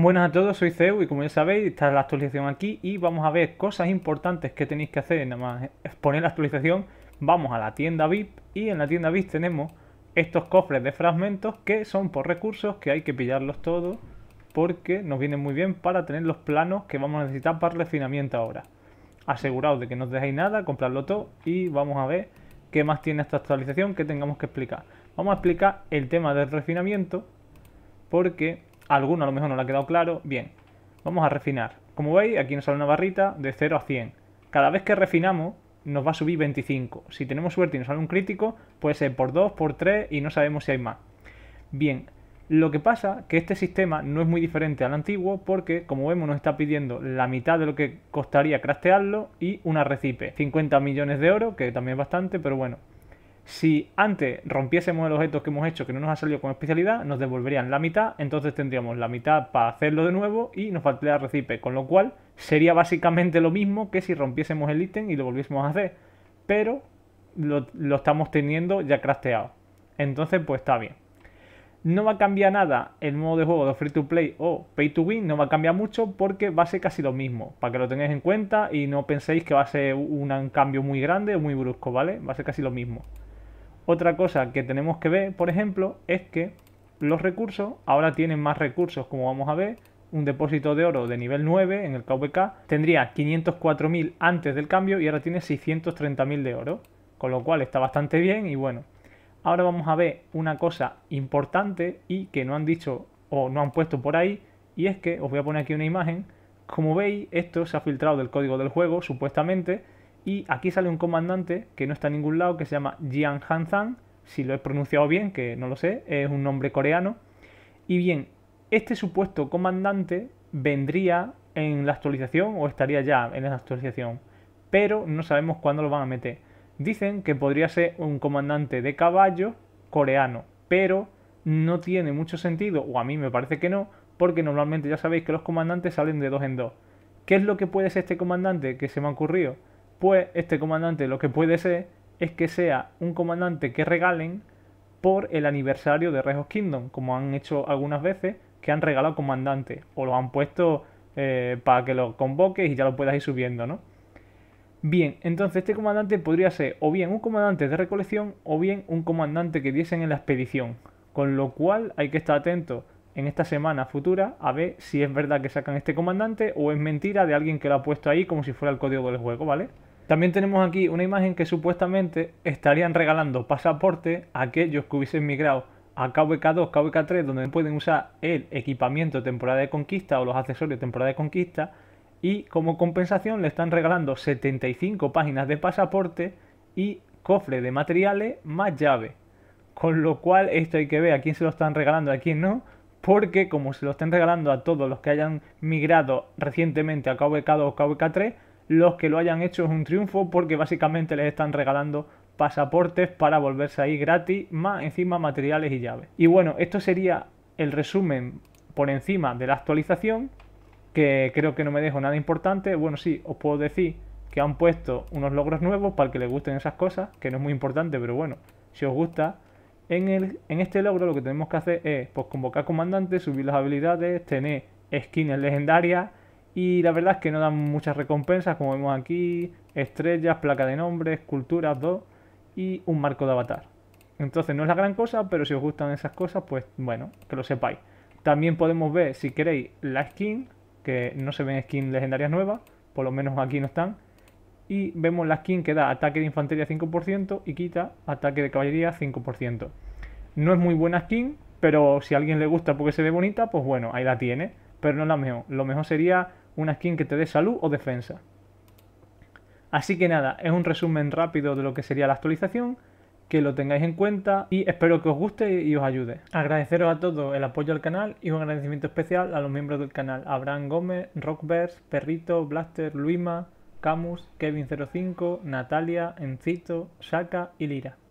Buenas a todos, soy Zeus y como ya sabéis está la actualización aquí y vamos a ver cosas importantes que tenéis que hacer. Nada más poner la actualización, vamos a la tienda VIP y en la tienda VIP tenemos estos cofres de fragmentos que son por recursos que hay que pillarlos todos porque nos vienen muy bien para tener los planos que vamos a necesitar para el refinamiento ahora. Aseguraos de que no os dejéis nada, comprarlo todo y vamos a ver qué más tiene esta actualización que tengamos que explicar. Vamos a explicar el tema del refinamiento porque alguno a lo mejor no le ha quedado claro. Bien, vamos a refinar. Como veis, aquí nos sale una barrita de 0 a 100. Cada vez que refinamos, nos va a subir 25. Si tenemos suerte y nos sale un crítico, puede ser por 2, por 3 y no sabemos si hay más. Bien, lo que pasa es que este sistema no es muy diferente al antiguo porque, como vemos, nos está pidiendo la mitad de lo que costaría craftearlo y una recipe. 50 millones de oro, que también es bastante, pero bueno. Si antes rompiésemos los objetos que hemos hecho que no nos ha salido con especialidad, nos devolverían la mitad, entonces tendríamos la mitad para hacerlo de nuevo y nos faltaría el recipe, con lo cual sería básicamente lo mismo que si rompiésemos el ítem y lo volviésemos a hacer, pero lo estamos teniendo ya crafteado, entonces pues está bien. No va a cambiar nada el modo de juego de Free to Play o Pay to Win, no va a cambiar mucho porque va a ser casi lo mismo, para que lo tengáis en cuenta y no penséis que va a ser un cambio muy grande o muy brusco, ¿vale? Va a ser casi lo mismo. Otra cosa que tenemos que ver, por ejemplo, es que los recursos ahora tienen más recursos, como vamos a ver. Un depósito de oro de nivel 9 en el KVK tendría 504.000 antes del cambio y ahora tiene 630.000 de oro, con lo cual está bastante bien y bueno. Ahora vamos a ver una cosa importante y que no han dicho o no han puesto por ahí, y es que os voy a poner aquí una imagen. Como veis, esto se ha filtrado del código del juego, supuestamente. Y aquí sale un comandante que no está en ningún lado, que se llama Jian Hanzan, si lo he pronunciado bien, que no lo sé, es un nombre coreano. Y bien, este supuesto comandante vendría en la actualización o estaría ya en la actualización, pero no sabemos cuándo lo van a meter. Dicen que podría ser un comandante de caballo coreano, pero no tiene mucho sentido, o a mí me parece que no, porque normalmente ya sabéis que los comandantes salen de dos en dos. ¿Qué es lo que puede ser este comandante que se me ha ocurrido? Pues este comandante lo que puede ser es que sea un comandante que regalen por el aniversario de Rise of Kingdoms, como han hecho algunas veces, que han regalado comandantes o lo han puesto para que lo convoques y ya lo puedas ir subiendo, ¿no? Bien, entonces este comandante podría ser o bien un comandante de recolección o bien un comandante que diesen en la expedición, con lo cual hay que estar atento en esta semana futura a ver si es verdad que sacan este comandante o es mentira de alguien que lo ha puesto ahí como si fuera el código del juego, ¿vale? También tenemos aquí una imagen que supuestamente estarían regalando pasaporte a aquellos que hubiesen migrado a KVK2, KVK3, donde pueden usar el equipamiento temporada de conquista o los accesorios temporada de conquista, y como compensación le están regalando 75 páginas de pasaporte y cofre de materiales más llave. Con lo cual esto hay que ver a quién se lo están regalando y a quién no, porque como se lo están regalando a todos los que hayan migrado recientemente a KVK2 o KVK3, los que lo hayan hecho es un triunfo porque básicamente les están regalando pasaportes para volverse ahí gratis, más encima materiales y llaves. Y bueno, esto sería el resumen por encima de la actualización, que creo que no me dejo nada importante. Bueno, sí, os puedo decir que han puesto unos logros nuevos para el que les gusten esas cosas, que no es muy importante, pero bueno, si os gusta. En este logro lo que tenemos que hacer es pues, convocar comandantes, subir las habilidades, tener skins legendarias. Y la verdad es que no dan muchas recompensas, como vemos aquí, estrellas, placa de nombre, esculturas, 2 y un marco de avatar. Entonces no es la gran cosa, pero si os gustan esas cosas, pues bueno, que lo sepáis. También podemos ver, si queréis, la skin, que no se ven skins legendarias nuevas, por lo menos aquí no están. Y vemos la skin que da ataque de infantería 5% y quita ataque de caballería 5%. No es muy buena skin, pero si a alguien le gusta porque se ve bonita, pues bueno, ahí la tiene. Pero no es la mejor. Lo mejor sería una skin que te dé salud o defensa. Así que nada, es un resumen rápido de lo que sería la actualización, que lo tengáis en cuenta y espero que os guste y os ayude. Agradeceros a todos el apoyo al canal y un agradecimiento especial a los miembros del canal: Abraham Gómez, Rockbers, Perrito, Blaster, Luima, Camus, Kevin05, Natalia, Encito, Shaka y Lira.